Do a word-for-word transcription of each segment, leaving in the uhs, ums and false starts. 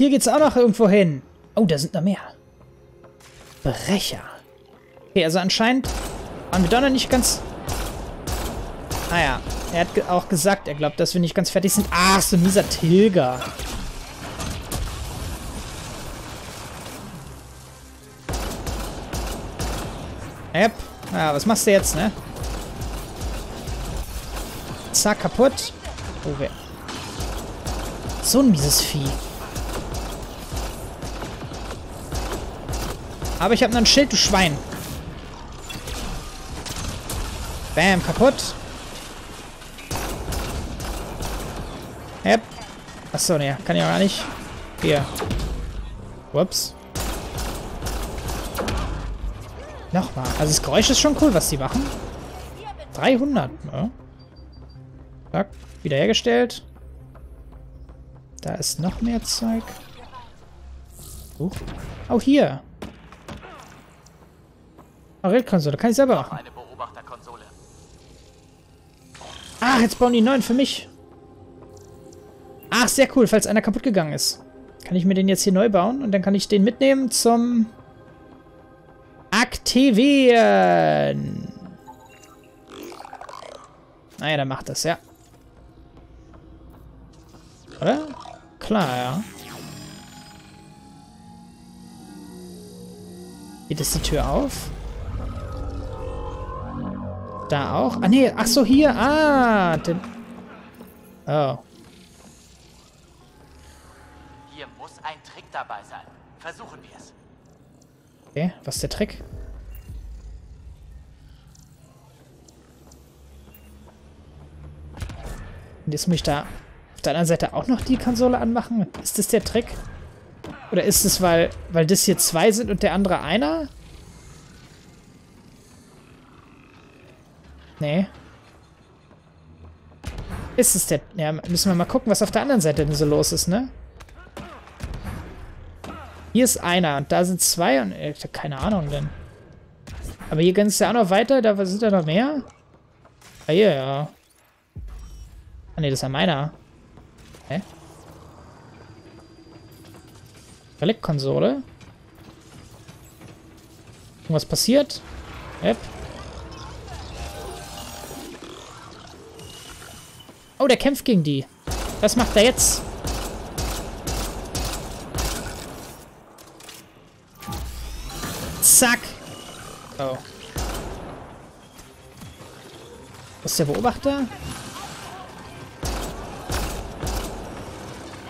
hier geht's auch noch irgendwo hin. Oh, da sind noch mehr. Brecher. Okay, also anscheinend waren wir doch noch nicht ganz... Ah ja, er hat ge- auch gesagt, er glaubt, dass wir nicht ganz fertig sind. Ah, so ein mieser Tilger. Yep. Ah, was machst du jetzt, ne? Zack, kaputt. Oh, wer? So ein mieses Vieh. Aber ich habe noch ein Schild, du Schwein. Bam, kaputt. Yep. Achso, ne, kann ich auch gar nicht. Hier. Whoops. Nochmal. Also das Geräusch ist schon cool, was die machen. dreihundert. Ja. Zack. Wiederhergestellt. Da ist noch mehr Zeug. Uh. Oh, hier. Railkonsole. Kann ich selber machen. Ach, jetzt bauen die neuen für mich. Ach, sehr cool. Falls einer kaputt gegangen ist, kann ich mir den jetzt hier neu bauen. Und dann kann ich den mitnehmen zum... Aktivieren! Naja, dann macht das, ja. Oder? Klar, ja. Geht jetzt die Tür auf? Da auch? Ah, nee, ach so, hier. Ah! Den oh. Hier muss ein Trick dabei sein. Versuchen wir es. Okay, was ist der Trick? Und jetzt muss ich da auf der anderen Seite auch noch die Konsole anmachen. Ist das der Trick? Oder ist es, weil, weil das hier zwei sind und der andere einer? Nee. Ist es der... Ja, müssen wir mal gucken, was auf der anderen Seite denn so los ist, ne? Hier ist einer und da sind zwei und ich hab keine Ahnung denn. Aber hier geht's ja auch noch weiter, da sind ja noch mehr. Ah hier, ja. Ah ne, das ist ja meiner. Hä? Relikt-Konsole. Irgendwas passiert? Yep. Oh, der kämpft gegen die. Was macht er jetzt? Zack! Oh. Was ist der Beobachter?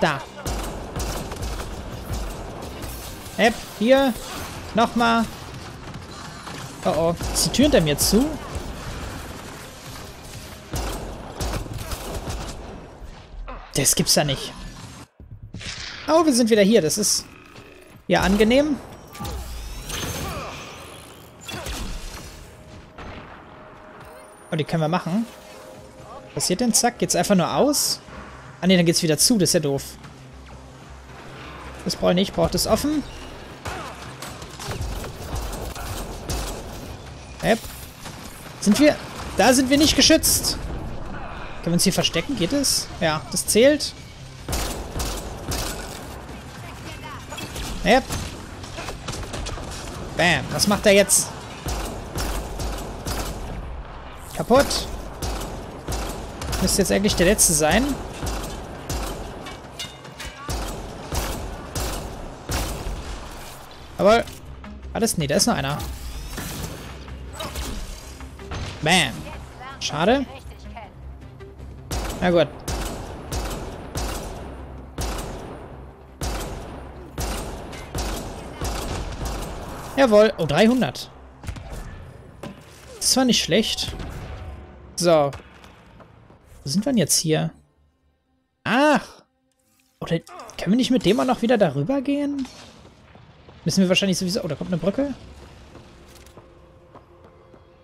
Da. App, hier. Nochmal. Oh oh. Ist die Tür hinter mir zu? Das gibt's ja nicht. Oh, wir sind wieder hier. Das ist ja angenehm. Oh, die können wir machen. Was passiert denn? Zack, geht's einfach nur aus? Ah ne, dann geht's wieder zu, das ist ja doof. Das brauche ich nicht, ich brauche das offen. Yep. Sind wir... Da sind wir nicht geschützt. Können wir uns hier verstecken? Geht es? Ja, das zählt. Yep. Bam, was macht er jetzt? Kaputt. Müsste jetzt eigentlich der letzte sein. Aber... Alles... Nee, da ist noch einer. Bam. Schade. Na gut. Jawohl. Oh, dreihundert. Das war nicht schlecht. So. Wo sind wir denn jetzt hier? Ach! Oder können wir nicht mit dem auch noch wieder darüber gehen? Müssen wir wahrscheinlich sowieso... Oh, da kommt eine Brücke.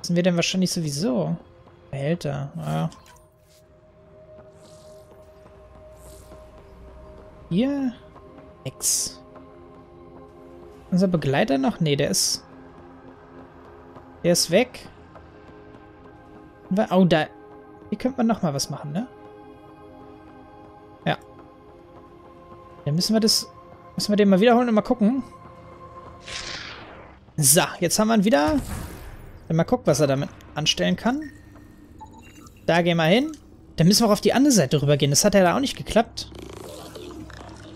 Müssen wir denn wahrscheinlich sowieso? Behälter. Ah. Hier? Nix. Unser Begleiter noch? Nee, der ist... Der ist weg. Oh, da... Hier könnte man nochmal was machen, ne? Ja. Dann müssen wir das Müssen wir den mal wiederholen und mal gucken. So, jetzt haben wir ihn wieder. Mal gucken, was er damit anstellen kann. Da gehen wir hin. Dann müssen wir auch auf die andere Seite rüber gehen. Das hat ja da auch nicht geklappt.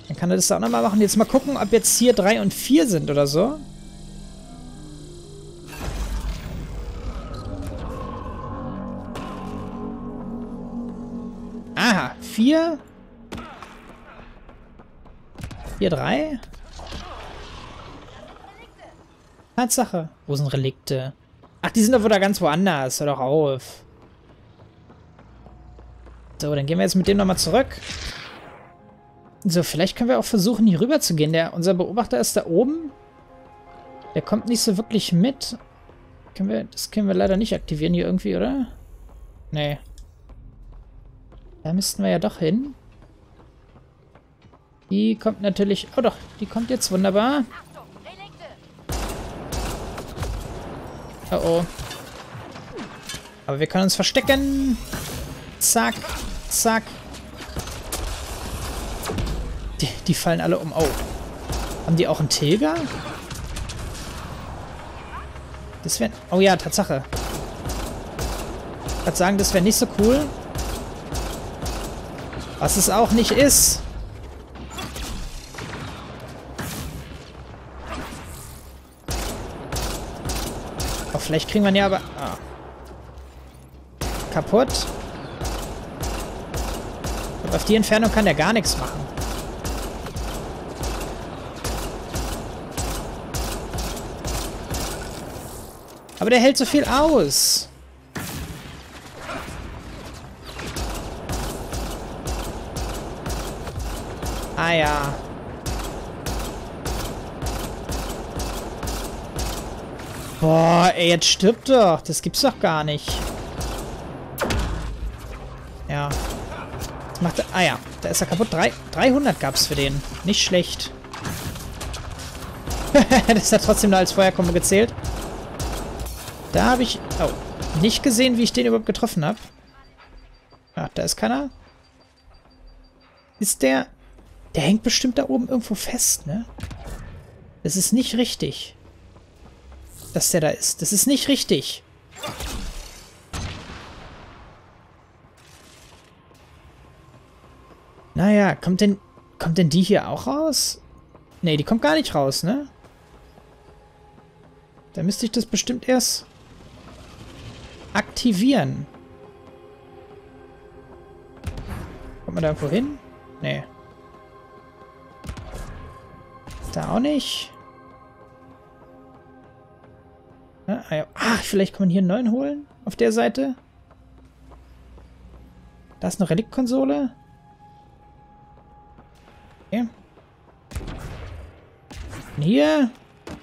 Dann kann er das da auch nochmal machen. Jetzt mal gucken, ob jetzt hier drei und vier sind oder so. Aha, vier. Hier drei. Tatsache. Wo sind Relikte? Ach, die sind doch wieder ganz woanders. Hör doch auf. So, dann gehen wir jetzt mit dem nochmal zurück. So, vielleicht können wir auch versuchen, hier rüber zu gehen. Der, unser Beobachter ist da oben. Der kommt nicht so wirklich mit. Können wir, das können wir leider nicht aktivieren hier irgendwie, oder? Nee. Da müssten wir ja doch hin. Die kommt natürlich... Oh doch, die kommt jetzt wunderbar. Oh oh. Aber wir können uns verstecken. Zack, zack. Die, die fallen alle um. Oh. Haben die auch einen Tilger? Das wäre... Oh ja, Tatsache. Ich würde sagen, das wäre nicht so cool. Was es auch nicht ist. Oh, vielleicht kriegen wir ihn ja aber... Ah. Kaputt. Und auf die Entfernung kann der gar nichts machen. Aber der hält so viel aus. Ah ja. Boah, ey, jetzt stirbt doch. Das gibt's doch gar nicht. Ja. Das macht er, ah ja, da ist er kaputt. Drei, dreihundert gab's für den. Nicht schlecht. Das hat trotzdem nur als Feuerkombo gezählt. Da habe ich... Oh, nicht gesehen, wie ich den überhaupt getroffen habe. Ach, da ist keiner. Ist der... Der hängt bestimmt da oben irgendwo fest, ne? Das ist nicht richtig. Dass der da ist. Das ist nicht richtig. Naja, kommt denn... Kommt denn die hier auch raus? Ne, die kommt gar nicht raus, ne? Da müsste ich das bestimmt erst... aktivieren. Kommt man da irgendwo hin? Ne. Da auch nicht. Ah, vielleicht kann man hier einen neuen holen. Auf der Seite. Da ist eine Reliktkonsole. Okay. Und hier.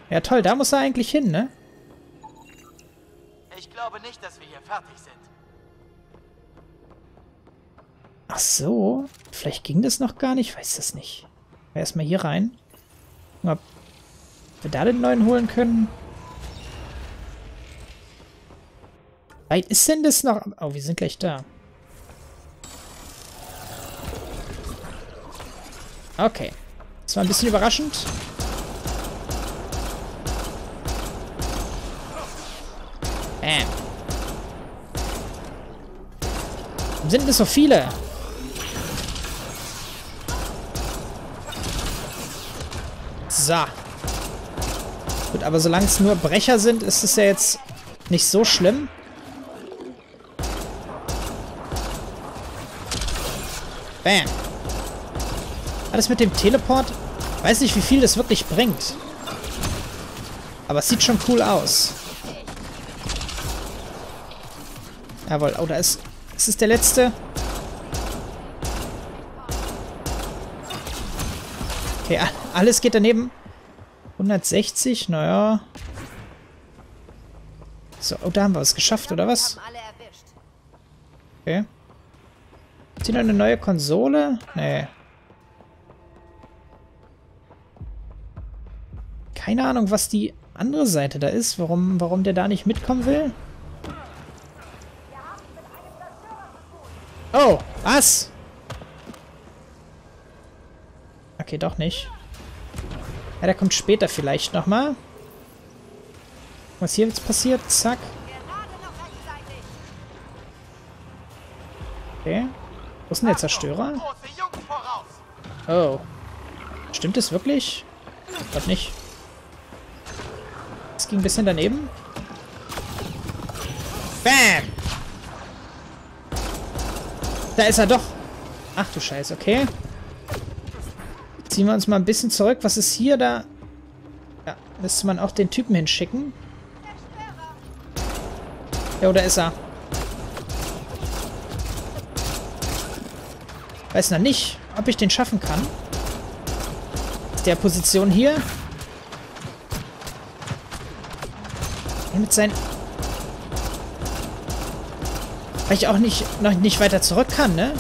Ja toll, da muss er eigentlich hin, ne? Ich glaube nicht, dass wir hier fertig sind. Ach so. Vielleicht ging das noch gar nicht. Ich weiß das nicht. Erstmal hier rein. Ob wir da den neuen holen können. Weit ist denn das noch? Oh, wir sind gleich da. Okay. Das war ein bisschen überraschend. Bam. Warum sind das so viele? So. Gut, aber solange es nur Brecher sind, ist es ja jetzt nicht so schlimm. Bam. Alles mit dem Teleport. Weiß nicht, wie viel das wirklich bringt. Aber es sieht schon cool aus. Jawohl. Oh, da ist... Das ist der letzte. Okay, alles geht daneben. hundertsechzig, naja. So, oh, da haben wir es geschafft, oder was? Okay. Ist hier noch eine neue Konsole? Nee. Keine Ahnung, was die andere Seite da ist. Warum, warum der da nicht mitkommen will? Oh, was? Okay, doch nicht. Ja, der kommt später vielleicht nochmal. Was hier jetzt passiert? Zack. Okay. Wo ist denn der Zerstörer? Oh. Stimmt das wirklich? Ich glaube nicht. Das ging ein bisschen daneben. Bam! Da ist er doch. Ach du Scheiße, okay. Ziehen wir uns mal ein bisschen zurück. Was ist hier da? Ja, müsste man auch den Typen hinschicken. Ja, da ist er. Weiß noch nicht, ob ich den schaffen kann. Der Position hier. Mit seinen... Weil ich auch nicht, noch nicht weiter zurück kann, ne?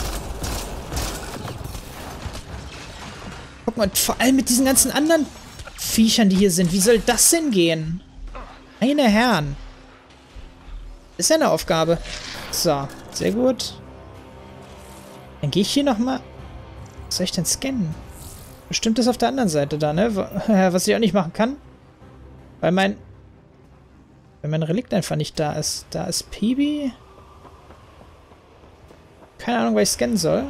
Guck mal, vor allem mit diesen ganzen anderen Viechern, die hier sind. Wie soll das denn gehen? Meine Herren. Ist ja eine Aufgabe. So, sehr gut. Dann gehe ich hier nochmal... Was soll ich denn scannen? Bestimmt ist auf der anderen Seite da, ne? Was ich auch nicht machen kann. Weil mein... Weil mein Relikt einfach nicht da ist. Da ist Peeby... Keine Ahnung, was ich scannen soll.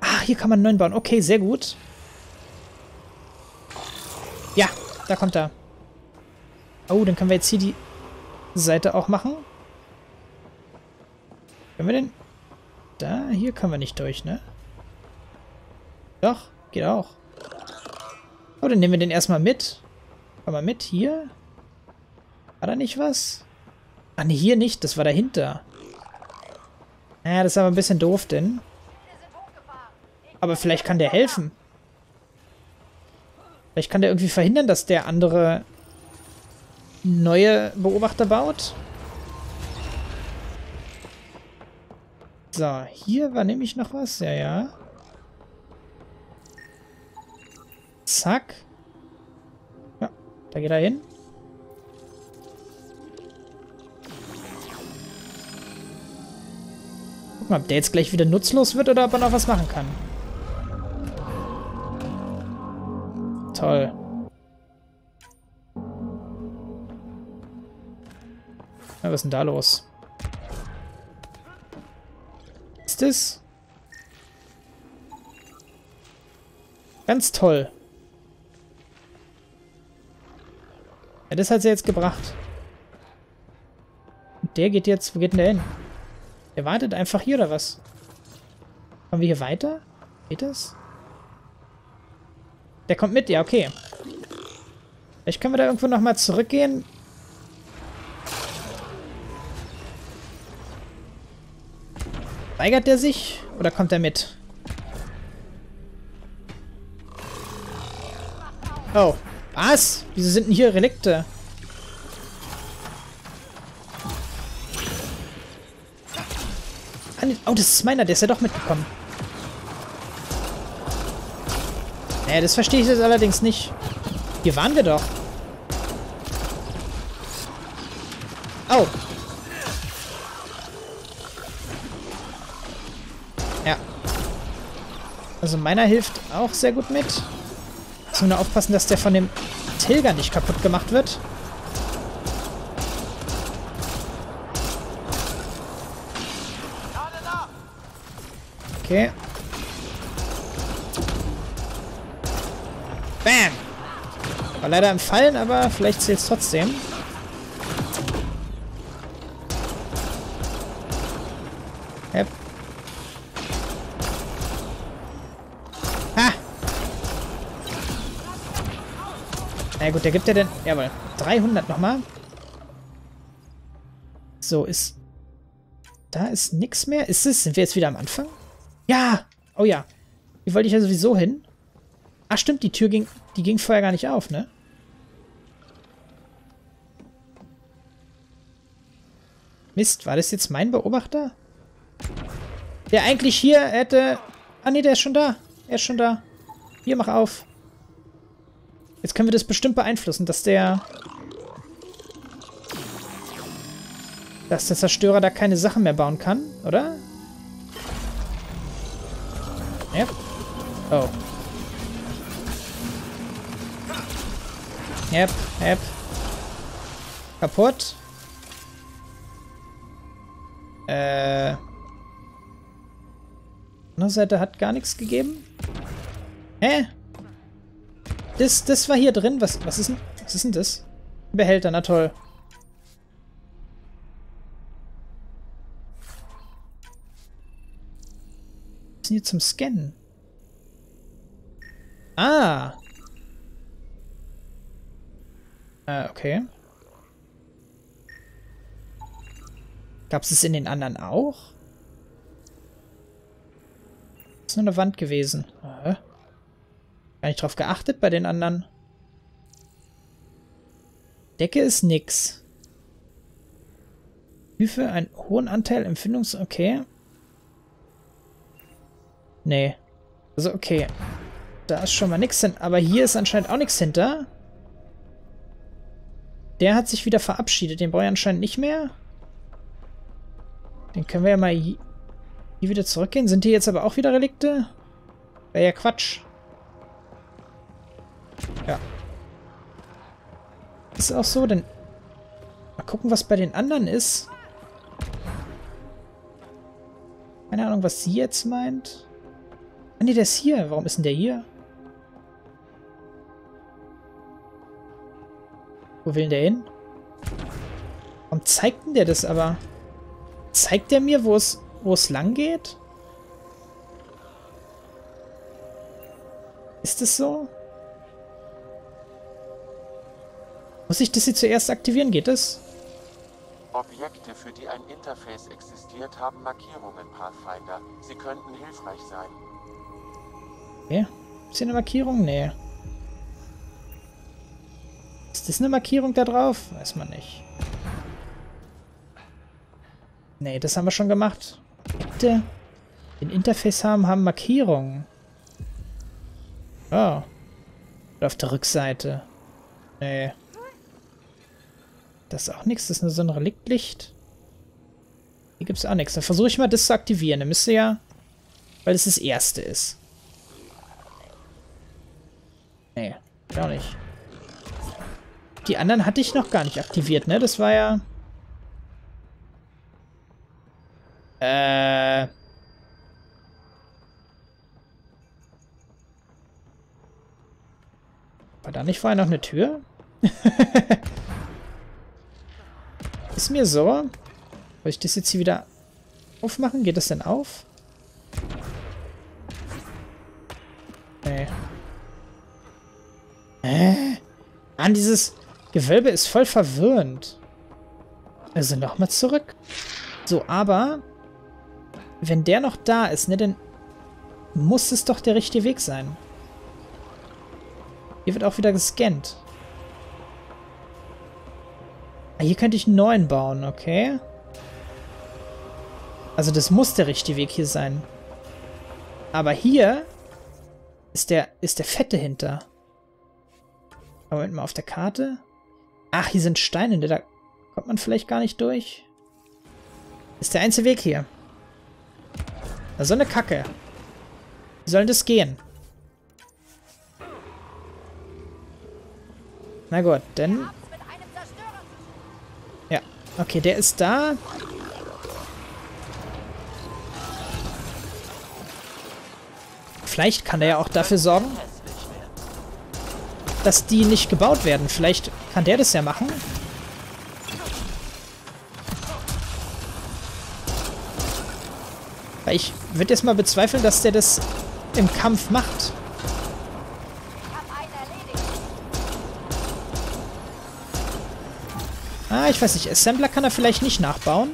Ah, hier kann man einen neuen bauen. Okay, sehr gut. Ja, da kommt er. Oh, dann können wir jetzt hier die Seite auch machen. Können wir denn? Da, hier können wir nicht durch, ne? Doch, geht auch. Oh, dann nehmen wir den erstmal mit. Komm mal mit, hier. War da nicht was? Ah, ne, hier nicht. Das war dahinter. Naja, das ist aber ein bisschen doof, denn. Aber vielleicht kann der helfen. Vielleicht kann der irgendwie verhindern, dass der andere neue Beobachter baut. So, hier war nämlich noch was. Ja, ja. Zack. Ja, da geht er hin. Ob der jetzt gleich wieder nutzlos wird oder ob er noch was machen kann. Toll. Na, was ist denn da los? Was ist das? Ganz toll. Ja, das hat sie jetzt gebracht. Und der geht jetzt... Wo geht denn der hin? Der wartet einfach hier, oder was? Kommen wir hier weiter? Geht das? Der kommt mit, ja, okay. Vielleicht können wir da irgendwo nochmal zurückgehen. Weigert der sich? Oder kommt er mit? Oh. Was? Wieso sind denn hier Relikte? Oh, das ist meiner, der ist ja doch mitgekommen. Naja, das verstehe ich jetzt allerdings nicht. Hier waren wir doch. Oh. Ja. Also meiner hilft auch sehr gut mit. Muss nur aufpassen, dass der von dem Tilger nicht kaputt gemacht wird. Okay. Bam! War leider im Fallen, aber vielleicht zählt es trotzdem. Yep. Ha! Na gut, der gibt ja denn... Jawohl. dreihundert nochmal. So, ist... Da ist nichts mehr. Ist es? Sind wir jetzt wieder am Anfang? Ja! Oh ja. Hier wollte ich ja sowieso hin. Ach stimmt, die Tür ging... Die ging vorher gar nicht auf, ne? Mist, war das jetzt mein Beobachter? Der eigentlich hier hätte... Ah ne, der ist schon da. Er ist schon da. Hier, mach auf. Jetzt können wir das bestimmt beeinflussen, dass der... Dass der Zerstörer da keine Sachen mehr bauen kann, oder? Ja. Oh. Yep, yep. Kaputt. Äh. Andere Seite hat gar nichts gegeben. Hä? Das, das war hier drin. Was, was ist denn? Was ist denn das? Ein Behälter, na toll. Was ist denn hier zum Scannen? Ah! Äh, okay. Gab's es in den anderen auch? Ist nur eine Wand gewesen. Äh. Gar nicht drauf geachtet bei den anderen. Decke ist nix. Hilfe, einen hohen Anteil Empfindungs... Okay. Nee. Also okay. Da ist schon mal nichts hin. Aber hier ist anscheinend auch nichts hinter. Der hat sich wieder verabschiedet. Den brauche ich anscheinend nicht mehr. Den können wir ja mal hier wieder zurückgehen. Sind hier jetzt aber auch wieder Relikte? Wäre ja Quatsch. Ja. Ist auch so, denn... Mal gucken, was bei den anderen ist. Keine Ahnung, was sie jetzt meint. Ah ne, der ist hier. Warum ist denn der hier? Wo will denn der hin? Warum zeigt denn der das aber? Zeigt der mir, wo es wo es lang geht? Ist es so? Muss ich das hier zuerst aktivieren? Geht es? Objekte, für die ein Interface existiert, haben Markierungen, Pathfinder. Sie könnten hilfreich sein. Okay. Ist hier eine Markierung? Nee. Ist das eine Markierung da drauf? Weiß man nicht. Nee, das haben wir schon gemacht. Objekte, die ein Interface haben, haben Markierungen. Oh. Oder auf der Rückseite. Nee. Das ist auch nichts, das ist nur so ein Reliktlicht. Hier gibt es auch nichts. Dann versuche ich mal, das zu aktivieren. Dann müsste ja... Weil es das, das erste ist. Nee, auch nicht. Die anderen hatte ich noch gar nicht aktiviert, ne? Das war ja... Äh... War da nicht vorher noch eine Tür? Ist mir so. Soll ich das jetzt hier wieder aufmachen? Geht das denn auf? Nee. Hä? Mann, dieses Gewölbe ist voll verwirrend. Also nochmal zurück. So, aber wenn der noch da ist, ne, dann muss es doch der richtige Weg sein. Hier wird auch wieder gescannt. Hier könnte ich einen neuen bauen, okay. Also das muss der richtige Weg hier sein. Aber hier ist der, ist der Fette hinter. Moment mal, auf der Karte. Ach, hier sind Steine, da kommt man vielleicht gar nicht durch. Ist der einzige Weg hier. Na, so eine Kacke. Wie soll das gehen? Na gut, dann... Okay, der ist da. Vielleicht kann er ja auch dafür sorgen, dass die nicht gebaut werden. Vielleicht kann der das ja machen. Weil ich würde jetzt mal bezweifeln, dass der das im Kampf macht. Ah, ich weiß nicht. Assembler kann er vielleicht nicht nachbauen.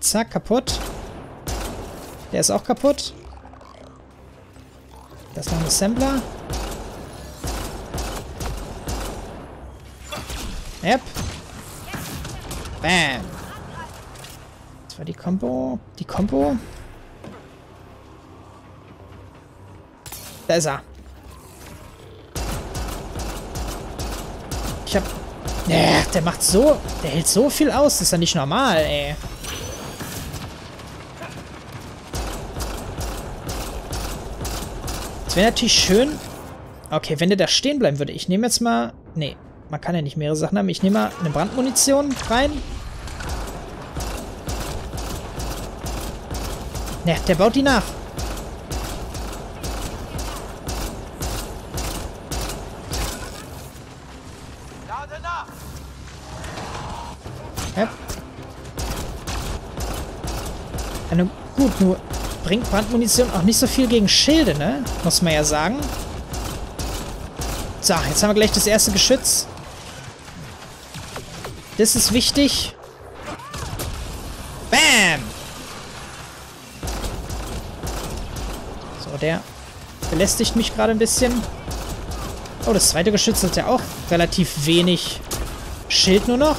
Zack, kaputt. Der ist auch kaputt. Da ist noch ein Assembler. Yep. Bam. Das war die Combo. Die Combo. Da ist er. Ich hab... Äh, der macht so... Der hält so viel aus. Das ist ja nicht normal, ey. Es wäre natürlich schön... Okay, wenn der da stehen bleiben würde. Ich nehme jetzt mal... Nee, man kann ja nicht mehrere Sachen haben. Ich nehme mal eine Brandmunition rein. Ne, der baut die nach. Hä? Eine, gut, nur bringt Brandmunition auch nicht so viel gegen Schilde, ne? Muss man ja sagen. So, jetzt haben wir gleich das erste Geschütz. Das ist wichtig. Bam! So, der belästigt mich gerade ein bisschen. Oh, das zweite Geschütz hat ja auch relativ wenig Schild nur noch.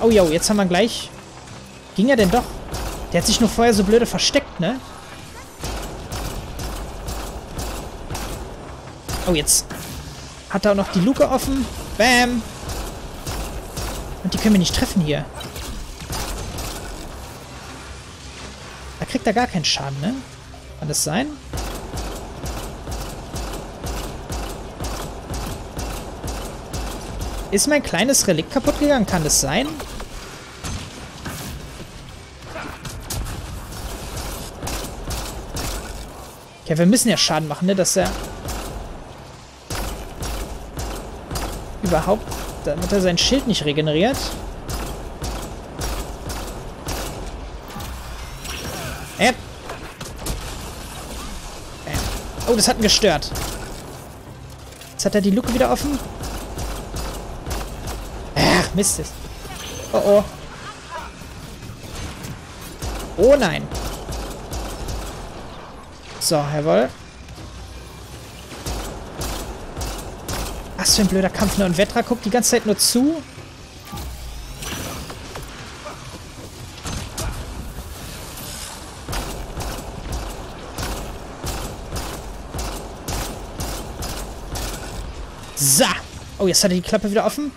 Oh, yo, jetzt haben wir gleich... Ging er denn doch? Der hat sich nur vorher so blöde versteckt, ne? Oh, jetzt hat er auch noch die Luke offen. Bam! Und die können wir nicht treffen hier. Da kriegt er gar keinen Schaden, ne? Kann das sein? Ist mein kleines Relikt kaputt gegangen? Kann das sein? Okay, wir müssen ja Schaden machen, ne? Dass er überhaupt, damit er sein Schild nicht regeneriert. Äh. äh. Oh, das hat ihn gestört. Jetzt hat er die Luke wieder offen. Mist ist. Oh oh. Oh nein. So, jawohl. Was für ein blöder Kampf, ne? Und Vetra guckt die ganze Zeit nur zu. So. Oh, jetzt hat er die Klappe wieder offen.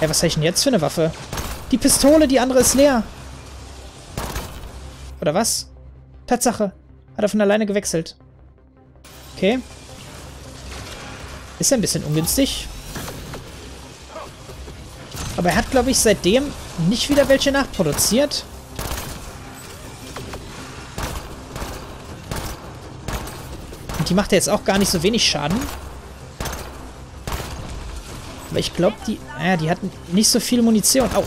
Ey, was habe ich denn jetzt für eine Waffe? Die Pistole, die andere ist leer. Oder was? Tatsache. Hat er von alleine gewechselt. Okay. Ist ja ein bisschen ungünstig. Aber er hat, glaube ich, seitdem nicht wieder welche nachproduziert. Und die macht ja jetzt auch gar nicht so wenig Schaden. Aber ich glaube, die... Naja, die hatten nicht so viel Munition. Au.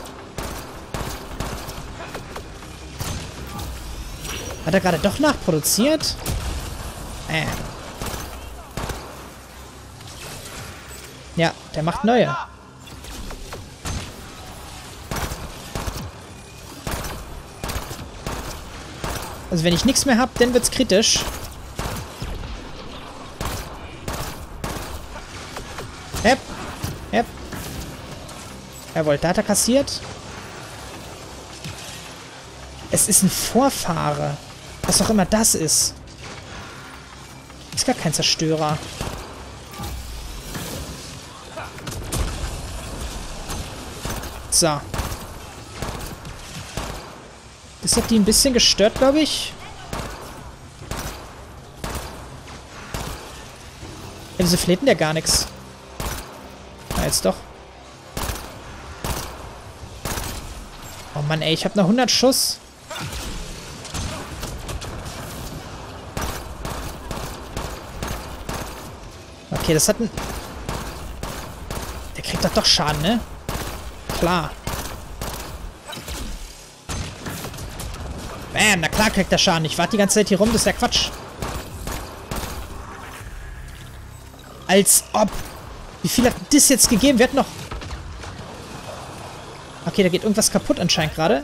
Hat er gerade doch nachproduziert? Äh. Ja, der macht neue. Also wenn ich nichts mehr habe, dann wird's kritisch. Hep. Yep. Jawohl, da hat er kassiert. Es ist ein Vorfahre. Was auch immer das ist. Ist gar kein Zerstörer. So. Das hat die ein bisschen gestört, glaube ich. Ja, wieso fleht denn der gar nichts? Jetzt doch. Oh Mann, ey, ich habe noch hundert Schuss. Okay, das hat ein... Der kriegt doch doch Schaden, ne? Klar. Bam, na klar kriegt er Schaden. Ich warte die ganze Zeit hier rum, das ist ja Quatsch. Als ob... Wie viel hat das jetzt gegeben? Wir hatten noch... Okay, da geht irgendwas kaputt anscheinend gerade.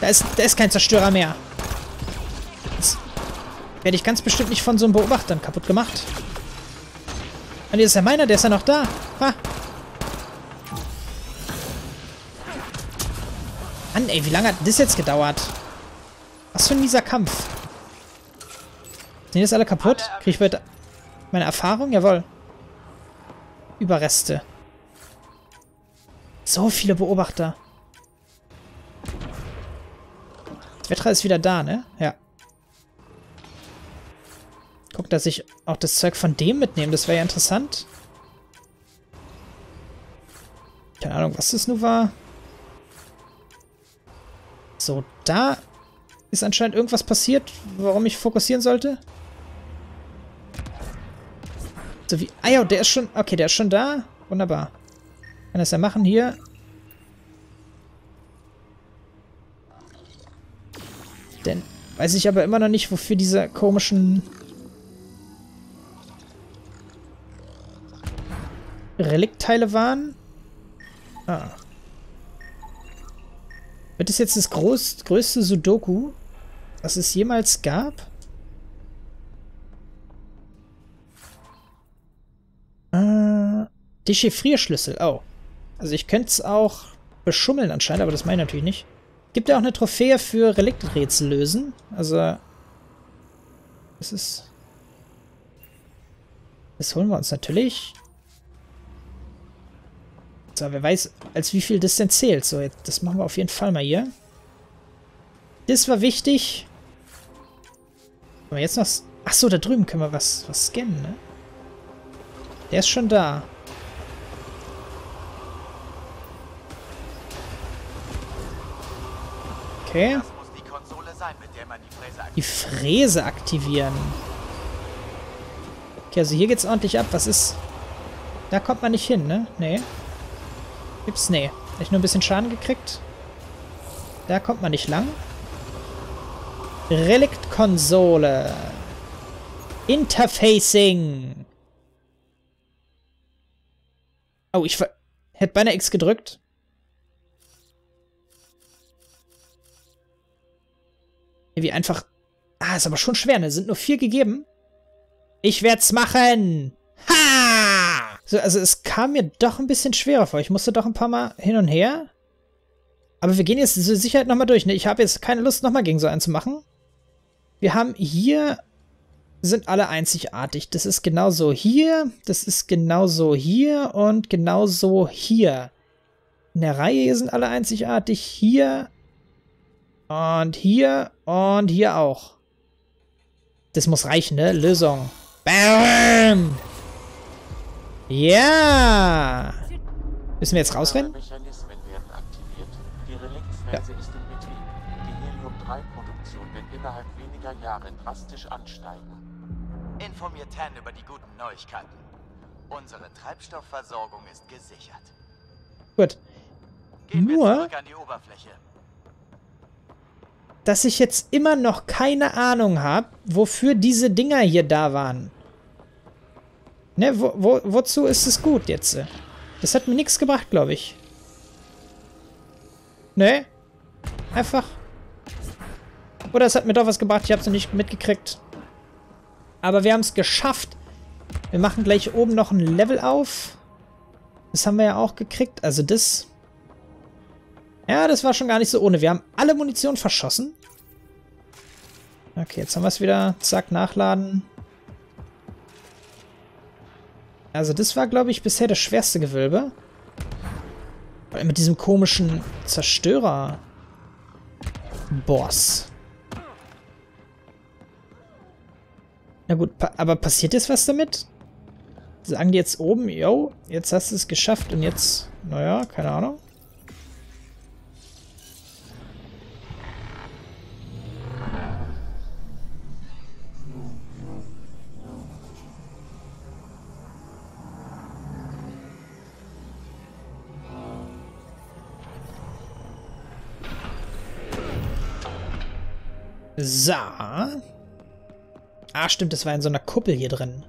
Da ist, da ist kein Zerstörer mehr. Das werde ich ganz bestimmt nicht von so einem Beobachtern kaputt gemacht. Und hier ist ja meiner, der ist ja noch da. Ha. Mann, ey, wie lange hat das jetzt gedauert? Was für ein mieser Kampf. Sind jetzt alle kaputt? Krieg ich heute meine Erfahrung? Jawohl. Überreste. So viele Beobachter. Wetra ist wieder da, ne? Ja. Guck, dass ich auch das Zeug von dem mitnehme. Das wäre ja interessant. Keine Ahnung, was das nun war. So, da ist anscheinend irgendwas passiert, warum ich fokussieren sollte. So wie... Ah ja, der ist schon... Okay, der ist schon da. Wunderbar. Kann das ja machen hier. Denn weiß ich aber immer noch nicht, wofür diese komischen Reliktteile waren. Ah. Wird es jetzt das groß, größte Sudoku, was es jemals gab? Äh, Dechiffrierschlüssel. Oh. Also ich könnte es auch beschummeln anscheinend, aber das meine ich natürlich nicht. Gibt ja auch eine Trophäe für Relikträtsel lösen. Also das ist... Das holen wir uns natürlich. So, wer weiß, als wie viel das denn zählt. So, jetzt, das machen wir auf jeden Fall mal hier. Das war wichtig. Aber jetzt noch... Achso, da drüben können wir was, was scannen, ne? Der ist schon da. Okay. Das muss die Konsole sein, mit der man die Fräse aktiviert. Die Fräse aktivieren. Okay, also hier geht's ordentlich ab. Was ist... Da kommt man nicht hin, ne? Nee. Gibt's? Nee. Hab ich nur ein bisschen Schaden gekriegt. Da kommt man nicht lang. Reliktkonsole. Interfacing. Oh, ich hätte beinahe X gedrückt. Wie einfach... Ah, ist aber schon schwer, ne? Sind nur vier gegeben. Ich werd's machen! Ha! So, also es kam mir doch ein bisschen schwerer vor. Ich musste doch ein paar Mal hin und her. Aber wir gehen jetzt zur Sicherheit nochmal durch, ne? Ich habe jetzt keine Lust, nochmal gegen so einen zu machen. Wir haben hier... Sind alle einzigartig. Das ist genauso hier, das ist genauso hier und genauso hier. In der Reihe hier sind alle einzigartig. Hier... Und hier und hier auch. Das muss reichen, ne? Lösung. Bam! Ja! Yeah! Müssen wir jetzt rausrennen? Ja. Informiert Han über die guten Neuigkeiten. Unsere Treibstoffversorgung ist gesichert. Gut. Gehen wir zurück an die Oberfläche. Dass ich jetzt immer noch keine Ahnung habe, wofür diese Dinger hier da waren. Ne, wo, wo, wozu ist es gut jetzt? Das hat mir nichts gebracht, glaube ich. Ne? Einfach. Oder es hat mir doch was gebracht, ich habe es noch nicht mitgekriegt. Aber wir haben es geschafft. Wir machen gleich oben noch ein Level auf. Das haben wir ja auch gekriegt, also das... Ja, das war schon gar nicht so ohne. Wir haben alle Munition verschossen. Okay, jetzt haben wir es wieder. Zack, nachladen. Also das war, glaube ich, bisher das schwerste Gewölbe. Mit diesem komischen Zerstörer-Boss. Na gut, pa- aber passiert jetzt was damit? Sagen die jetzt oben, yo, jetzt hast du es geschafft und jetzt... Naja, keine Ahnung. So. Ah, stimmt, das war in so einer Kuppel hier drin.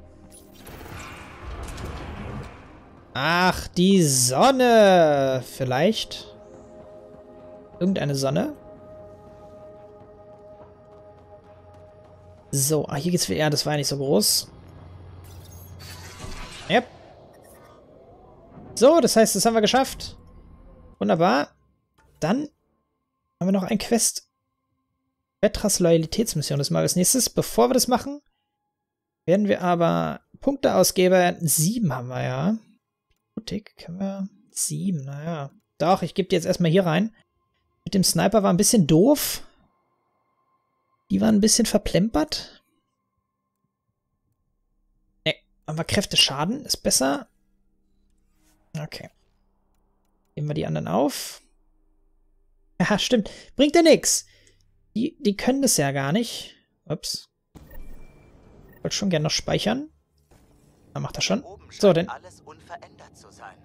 Ach, die Sonne. Vielleicht. Irgendeine Sonne. So, ah, hier geht's wieder. Ja, das war ja nicht so groß. Yep. So, das heißt, das haben wir geschafft. Wunderbar. Dann haben wir noch ein Quest. Vetras Loyalitätsmission ist mal als nächstes. Bevor wir das machen, werden wir aber Punkte ausgeben. sieben haben wir ja. Mutig können wir. sieben, naja. Doch, ich gebe die jetzt erstmal hier rein. Mit dem Sniper war ein bisschen doof. Die waren ein bisschen verplempert. Ne, aber Kräfteschaden ist besser. Okay. Nehmen wir die anderen auf. Aha, stimmt. Bringt ja nix. Die, die können das ja gar nicht. Ups. Ich wollte schon gerne noch speichern. Da macht er schon. So, denn alles unverändert zu sein.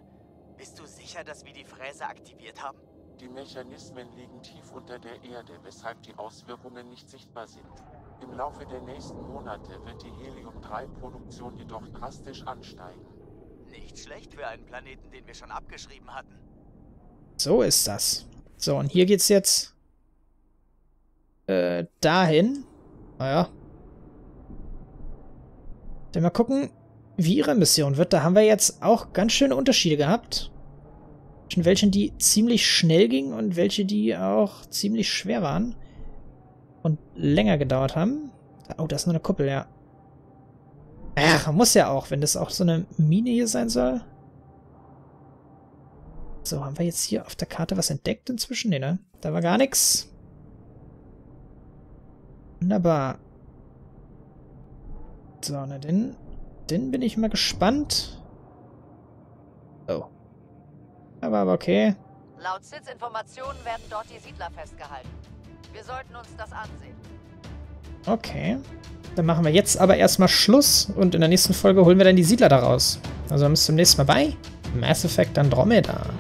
Bist du sicher, dass wir die Fräse aktiviert haben? Die Mechanismen liegen tief unter der Erde, weshalb die Auswirkungen nicht sichtbar sind. Im Laufe der nächsten Monate wird die Helium drei Produktion jedoch drastisch ansteigen. Nicht schlecht für einen Planeten, den wir schon abgeschrieben hatten. So ist das. So, und hier geht's jetzt äh, dahin. Naja. Dann mal gucken, wie ihre Mission wird. Da haben wir jetzt auch ganz schöne Unterschiede gehabt. Zwischen welchen, die ziemlich schnell gingen und welche, die auch ziemlich schwer waren. Und länger gedauert haben. Oh, da ist noch eine Kuppel, ja. Ach, muss ja auch, wenn das auch so eine Mine hier sein soll. So, haben wir jetzt hier auf der Karte was entdeckt inzwischen? Nee, ne? Da war gar nichts. Wunderbar. So, na denn, den bin ich mal gespannt. Oh. Aber, aber okay. Laut S I D S-Informationen werden dort die Siedler festgehalten. Wir sollten uns das ansehen. Okay. Dann machen wir jetzt aber erstmal Schluss und in der nächsten Folge holen wir dann die Siedler daraus. Also dann bis zum nächsten Mal bei Mass Effect Andromeda.